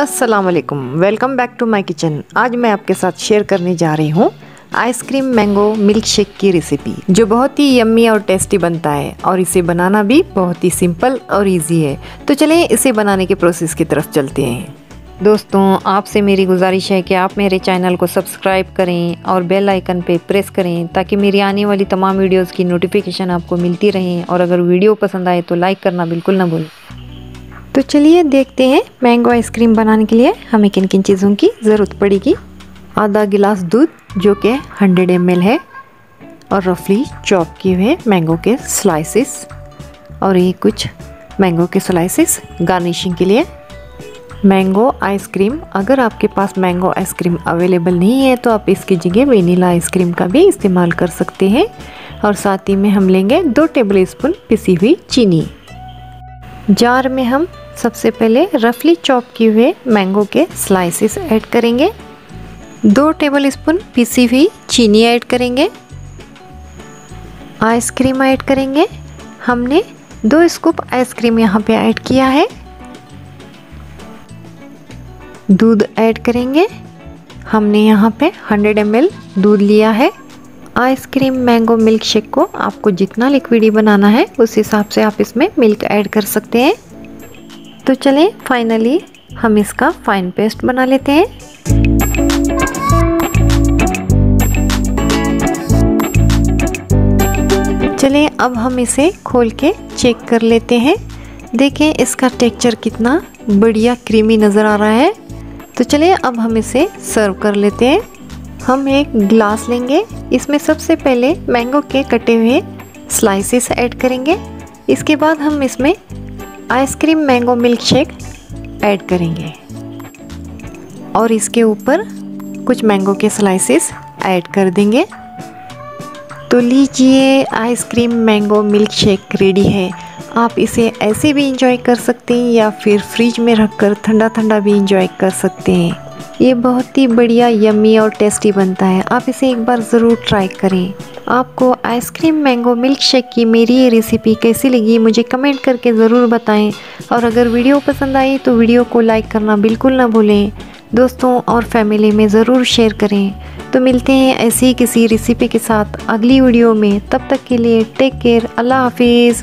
अस्सलाम वालेकुम, welcome back to my kitchen. आज मैं आपके साथ शेयर करने जा रही हूँ आइसक्रीम मैंगो मिल्क शेक की रेसिपी, जो बहुत ही यम्मी और टेस्टी बनता है और इसे बनाना भी बहुत ही सिंपल और इजी है। तो चलिए इसे बनाने के प्रोसेस की तरफ चलते हैं। दोस्तों, आपसे मेरी गुजारिश है कि आप मेरे चैनल को सब्सक्राइब करें और बेल आइकन पे प्रेस करें ताकि मेरी आने वाली तमाम वीडियोस की नोटिफिकेशन आपको मिलती रहे। और अगर वीडियो पसंद आए तो लाइक करना बिल्कुल ना भूलें। तो चलिए देखते हैं मैंगो आइसक्रीम बनाने के लिए हमें किन किन चीज़ों की ज़रूरत पड़ेगी। आधा गिलास दूध जो कि 100 ml है, और रफली चॉप किए हुए मैंगो के स्लाइसिस, और ये कुछ मैंगो के स्लाइसिस गार्निशिंग के लिए। मैंगो आइसक्रीम, अगर आपके पास मैंगो आइसक्रीम अवेलेबल नहीं है तो आप इसकी जगह वेनिला आइसक्रीम का भी इस्तेमाल कर सकते हैं। और साथ ही में हम लेंगे 2 टेबलस्पून पिसी हुई चीनी। जार में हम सबसे पहले रफली चॉप किए हुए मैंगो के स्लाइसेस ऐड करेंगे। 2 टेबलस्पून पिसी हुई चीनी ऐड करेंगे। आइसक्रीम ऐड करेंगे, हमने 2 स्कूप आइसक्रीम यहाँ पे ऐड किया है। दूध ऐड करेंगे, हमने यहाँ पे 100 ml दूध लिया है। आइसक्रीम मैंगो मिल्क शेक को आपको जितना लिक्विडी बनाना है उस हिसाब से आप इसमें मिल्क ऐड कर सकते हैं। तो चलें फाइनली हम इसका फाइन पेस्ट बना लेते हैं। चलें अब हम इसे खोल के चेक कर लेते हैं। देखें इसका टेक्सचर कितना बढ़िया क्रीमी नज़र आ रहा है। तो चलिए अब हम इसे सर्व कर लेते हैं। हम एक ग्लास लेंगे, इसमें सबसे पहले मैंगो के कटे हुए स्लाइसेस ऐड करेंगे। इसके बाद हम इसमें ice cream mango milk shake add करेंगे और इसके ऊपर कुछ मैंगो के स्लाइसेस ऐड कर देंगे। तो लीजिए, ice cream mango milk shake ready है। आप इसे ऐसे भी इंजॉय कर सकते हैं या फिर फ्रिज में रखकर ठंडा ठंडा भी इंजॉय कर सकते हैं। ये बहुत ही बढ़िया यम्मी और टेस्टी बनता है। आप इसे एक बार ज़रूर ट्राई करें। आपको आइसक्रीम मैंगो मिल्क शेक की मेरी ये रेसिपी कैसी लगी मुझे कमेंट करके ज़रूर बताएं। और अगर वीडियो पसंद आई तो वीडियो को लाइक करना बिल्कुल ना भूलें। दोस्तों और फैमिली में ज़रूर शेयर करें। तो मिलते हैं ऐसी किसी रेसिपी के साथ अगली वीडियो में। तब तक के लिए टेक केयर, अल्लाह हाफिज़।